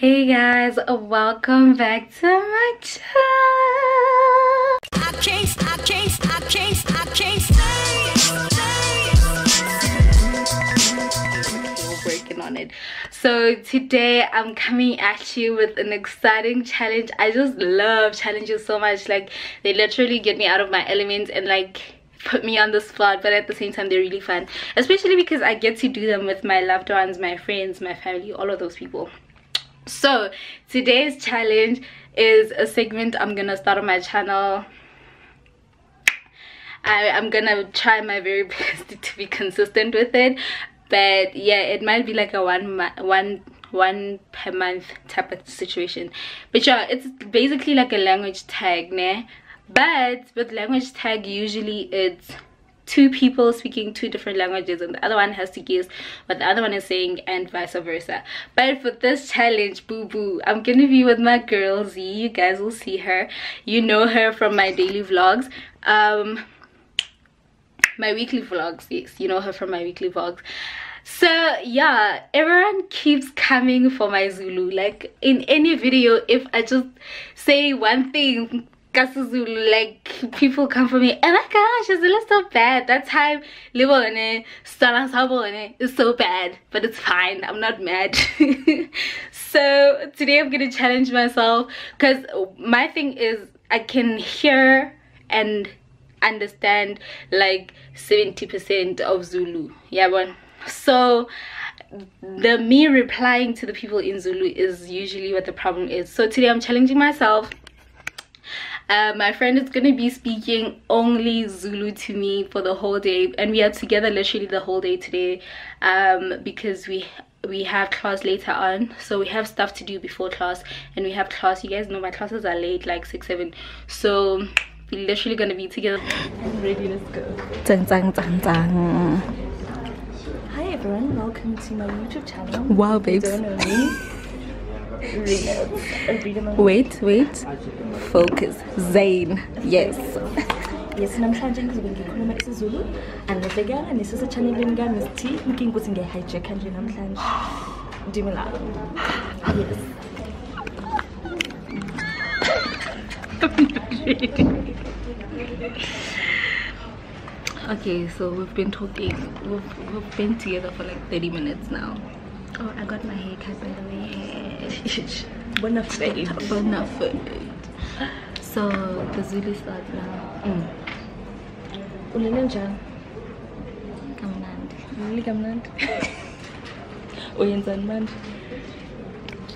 Hey guys, welcome back to my channel. We're working on it. So today I'm coming at you with an exciting challenge. I just love challenges so much. Like, they literally get me out of my element and like put me on the spot, but at the same time they're really fun, especially because I get to do them with my loved ones, my friends, my family, all of those people. So today's challenge is a segment I'm gonna start on my channel. I'm gonna try my very best to be consistent with it, but yeah, it might be like a one per month type of situation. But yeah, it's basically like a language tag, né? But with language tag, usually it's two people speaking two different languages and the other one has to guess what the other one is saying and vice versa. But for this challenge, boo boo, I'm gonna be with my girl Z. You guys will see her, you know her from my daily vlogs, my weekly vlogs. Yes, you know her from my weekly vlogs. So yeah, everyone keeps coming for my Zulu. Like in any video, if I just say one thing, like people come for me, oh my gosh, it's really so bad. That time it's so bad, but it's fine, I'm not mad. So today I'm gonna challenge myself, because my thing is I can hear and understand like 70% of Zulu, yeah, but so the me replying to the people in Zulu is usually what the problem is. So today I'm challenging myself. My friend is gonna be speaking only Zulu to me for the whole day, and we are together literally the whole day today, because we have class later on, so we have stuff to do before class, and we have class. You guys know my classes are late, like 6-7, so we're literally gonna be together. I'm ready, let's go. Hi everyone, welcome to my YouTube channel. Wow, babes. If you don't know me, wait, focus, Zayn. Yes, and I'm challenging because when you Zulu, and the girl, and this is a channel game, Miss T, we can go sing a hijack, and I'm challenging. Do me laugh. Yes. Okay, so we've been talking. We've been together for like 30 minutes now. Oh, I got my hair cut, by the way. Bonafide. So the Zulu start now. Ulenanja. Kamnand. Really kamnand. Oyenza mand.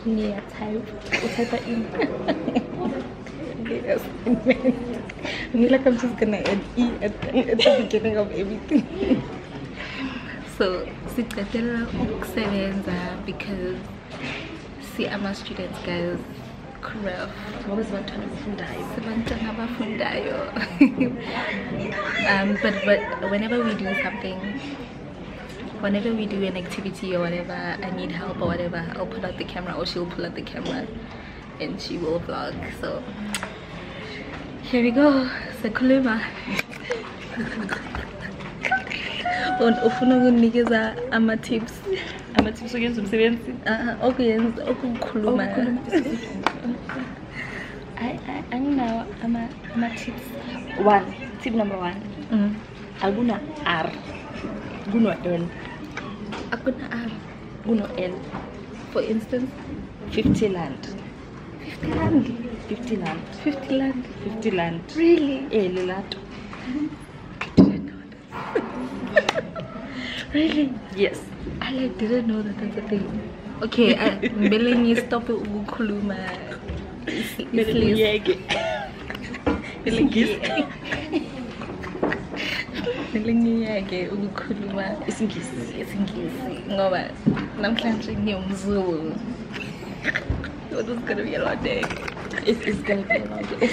Niya type. Utapa in. Yes. I feel like I'm just gonna add e at the beginning of everything. So because see, I'm a student, guys. Craft. What was one time but whenever we do an activity or whatever, I need help or whatever, I'll pull out the camera or she'll pull out the camera and she will vlog. So here we go. Sakuluma. And ofuna ukunikeza ama tips. Ama tips ukwenza umsebenzi. Okuyenza okukhuluma. I know ama tips. Tip number 1. Akuna R. Kuno L. Akuna R. Kuno L. For instance, 50 land. Really? Elilato. Really? Yes. I like didn't know that that's a thing. Okay, Melanie, stop it. Ukuluma. Melanie, ukuluma. It's in case. No, but I'm clenching your Zulu. This is gonna be a lot day. It's gonna be a lot day.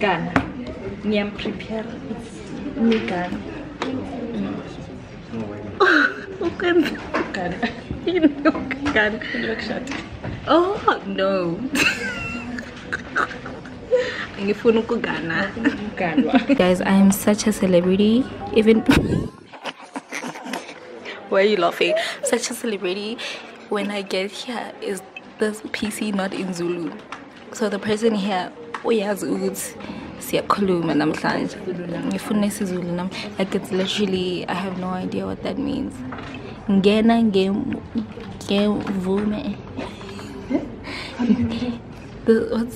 Ghana. I'm prepared. Nikan. Oh no. Guys, I am such a celebrity. Even Why are you laughing? I'm such a celebrity. When I get here, is this PC not in Zulu? So the person here, oh yeah, Zulu. Like, it's literally, I have no idea what that means. What's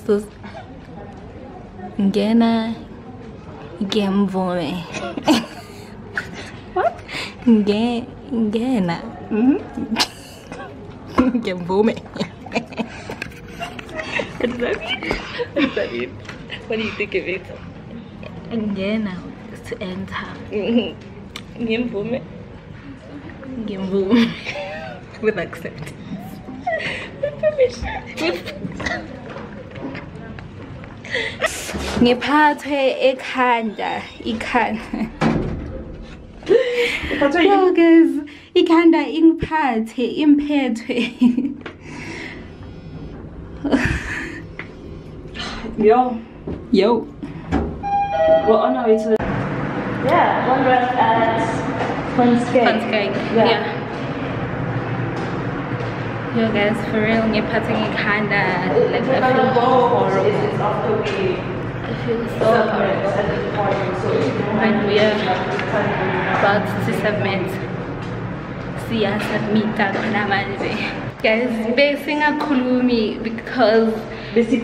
this? What? What does that mean? What do you think of it? Ngena, to enter. Ngemvume. With acceptance. With permission. Ngiphathwe ekhanda. Yo guys, ikhanda ingiphathe imphethwe. Yo. We're on our way to... Yeah, one rest at Fonskeg. Yeah. Yo guys, for real, you're patting it kinda... Like, I feel horrible. It's after we... I feel so horrible. And we're about to submit. Siya submita kulamanze. Guys, besinga kulumi because... Busy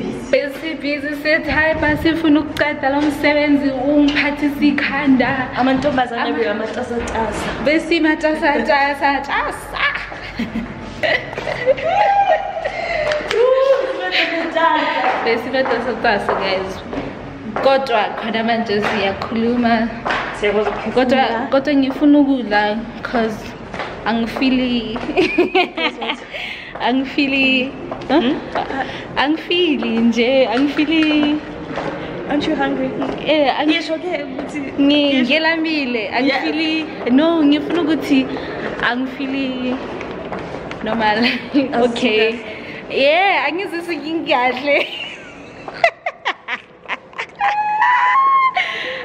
set high pasifunukata lomsebenzi ungiphathisa ikhanda amantombazana we amatasatasa bese matasatasa bese matasatasa guys kodwa khona manje siyakhuluma kodwa ngifuna ukudla because angifili angifili. Aren't you hungry? Yeah, yes, okay. No, ngifuna ukuthi angifili normal. Okay. Yeah, angizisi ngingadle.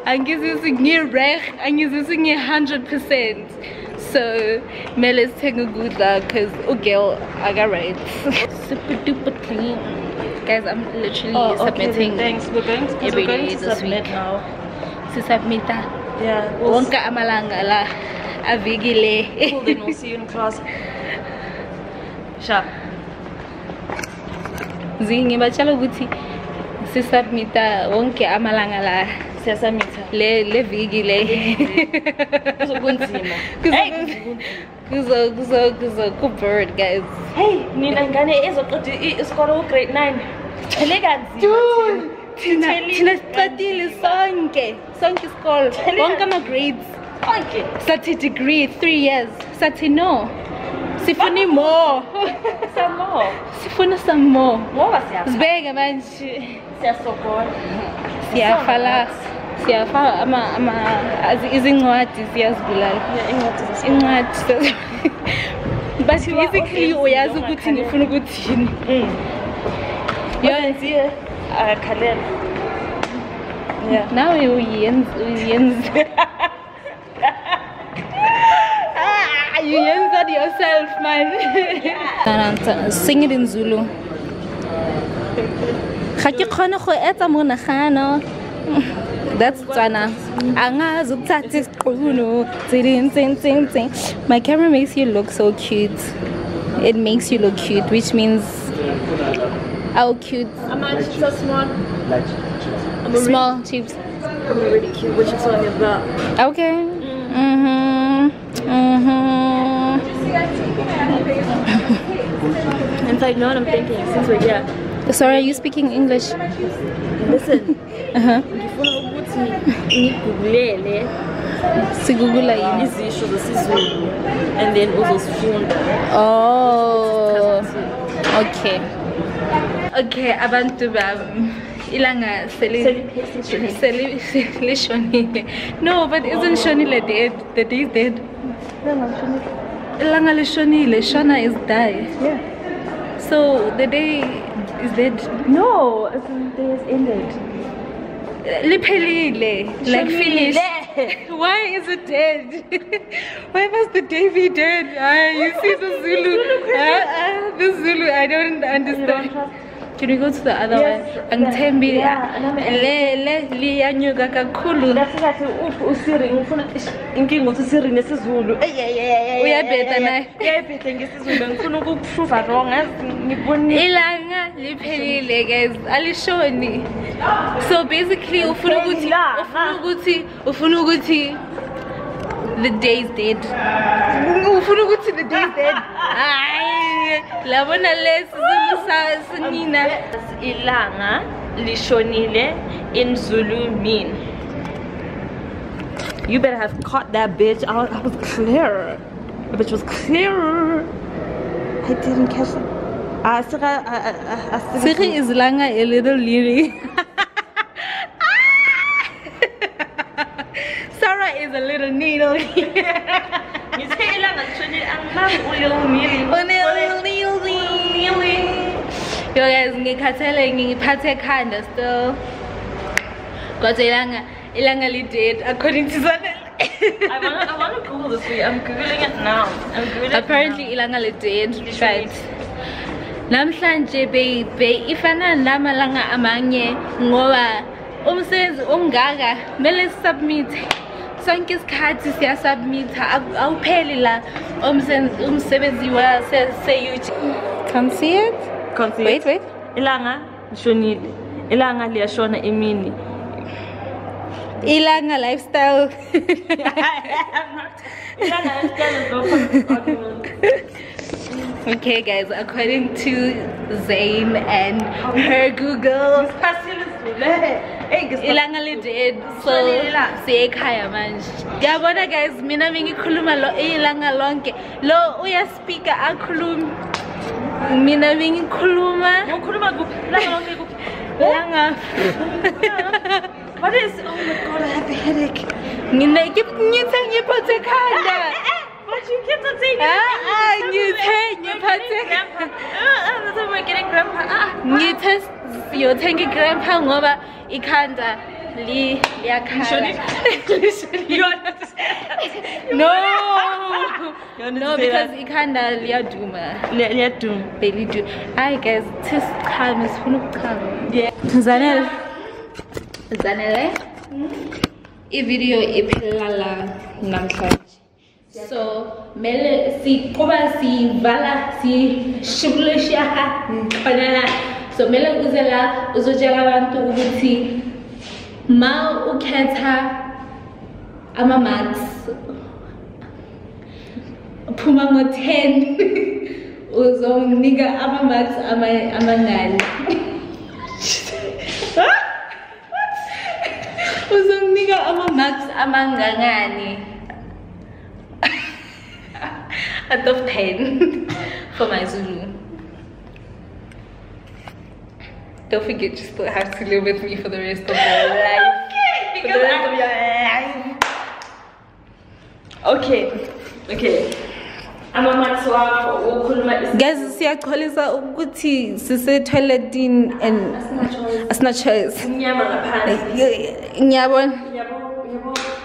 Angizisi ngireg, angizisi ngi 100%. So, let's take a good luck because, oh girl, I got right. Super duper clean. Guys, I'm literally submitting. Okay, thanks. We're going to submit now. To submit? Yeah. Wonka amalangala. Avigile. Cool, then we'll see you in class. Sure. Zingi bachalo guti. Si submita. Wonka amalangala. Le vigile. Good bird, guys. Hey, Ninangane is called grade 9. Elegant. Dude, Tina study Sonke. Sonke is called Wonkama grades. Okay. 30 degree, 3 years. 30 no. Sifuni more. Some more. Sifuni some more. What was it? Zbega man. Siyafala izingcwadi siyazibulala incwadi but basically uyazi ukuthi ngifuna ukuthini yenziwe akhalela now you yenza yourself man. Sing it in Zulu. Ga ke khone go etsa monagano. That's Tswana. My camera makes you look so cute. It makes you look cute, which means how cute. I'm actually so small. Small chips. I'm really cute. Which is what I'm about. Okay. And so I know what I'm thinking since we're here. Sorry, are you speaking English? Listen. And then also oh, okay. Okay, abantu bam. Ilanga Shoni. No, but isn't Shonile dead? The day is dead. Ilanga Shonile. Shona is died. Yeah. So the day. Is dead? No, the day is ended. Literally, like finished. Why is it dead? Why must the day be dead? You see the Zulu. The Zulu, I don't understand. Can we go to the other one? So basically, the day is dead. The day is dead. Labona les Zulu sasinina ilanga lishonile in Zulu mean. You better have caught that bitch. I was clear. The bitch was clear. I didn't catch it. Siri is langa a little lily. Sarah is a little needle. You say ilanga lishonile angamu Yo guys, according to Zana. I want to Google this way. I'm Googling it now. Apparently, ilanga dead. Right. Namhlanje baby, ifana lamalanga amanye ngoba umsebenzi omngaka mele submit. Sonke isikhathi siya submit awupheli la umsebenzi wa se Can't see it? Can't see it. Wait. Ilanga shonile. Ilanga liyashona imini. Ilanga lifestyle. Ilanga lifestyle is not possible. Okay guys, according to Zayn and her Google. Ilanga li dead. So siyekhaya manje. Yabona guys, mina ngikhuluma lo ilanga lonke. Lo uya speaker akhuluma. Mina ngikhuluma. Ngikhuluma kuphi? Langa kuphi? Langa. What is Oh my god, I have a headache. But you keep on saying I'm getting grandpa. You're taking grandpa ngoba ikhanda No, because it kind of liaduma. Baby do. I guess this time is full of calm. Yeah. Zanele. A video epilala namhlanje. So mele si kuba si vala si shibulisha banana. So mele uzela uzojela bantu ukuthi ma ukhetha ama marks phuma ngo 10 uzonginika ama marks amangani uzonginika ama marks amangani out of 10 for my Zulu. Don't forget, you still have to live with me for the rest of your life. Okay, for the rest of your life. Okay. I'm a man, so I'm guys, see, I call it a good tea. She said, toilet in and as not choice.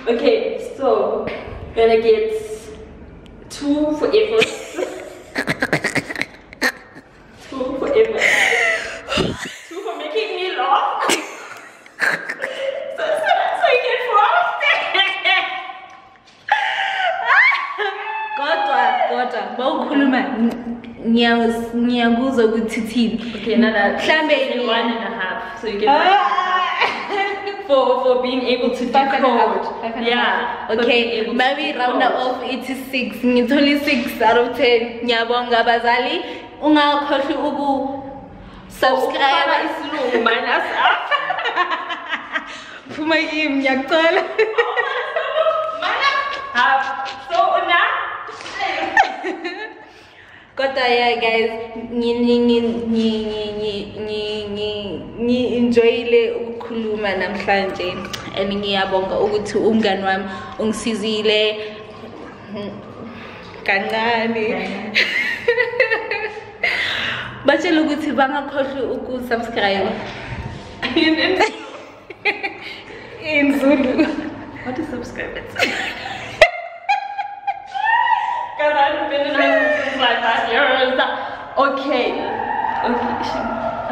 Okay, so I'm gonna get 2 for effort. 2 for effort. Okay, another 1.5. So you get for being able to decode. Yeah. Okay. Maybe round off 86. It's only 6 out of 10. Nyabonga bazali. Unga koshi ubu subscribe. Minus up. Puma im nyakol. So una. Guys, ni enjoy le ukhuluma namhlanje and ngiyabonga ukuthi umngani wami ungisizile kancane. Batshela ukuthi bangakhohlwa ukusubscribe in Zulu. What do subscribers say? Because I've been in business since like 5 years. Okay. I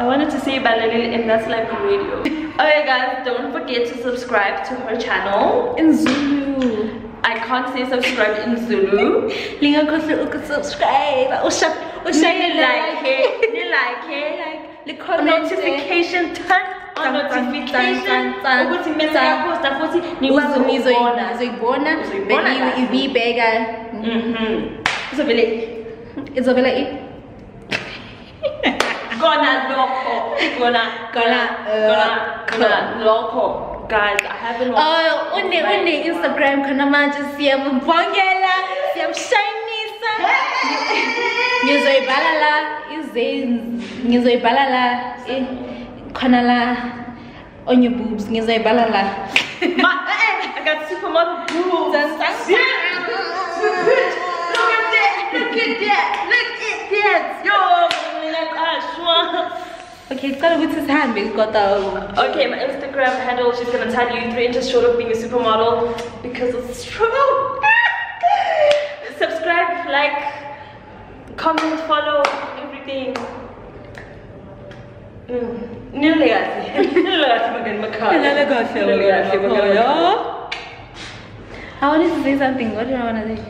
wanted to say Balelil and that's like radio. Okay guys, don't forget to subscribe to her channel in Zulu. I can't say subscribe in Zulu. Linga could subscribe. Like notification turn on notification. Gonna loco. Guys, I haven't watched. Oh, only Instagram can imagine CM Bongela, CM Shiny, Nizoi Balala, Nizoi Balala, Kanala, on your boobs, Nizoi Balala. I got supermodel boobs. Look at that. Yo. Okay, it's gotta with his hand, but it's got the... Okay, my Instagram handle, she's gonna tell you 3 inches short of being a supermodel because it's true. Subscribe, like, comment, follow, everything. I wanted to say something. What did I want to say?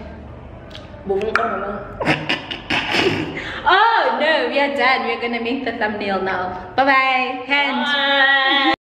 Oh no, we are done. We're gonna make the thumbnail now. Bye bye. Hands.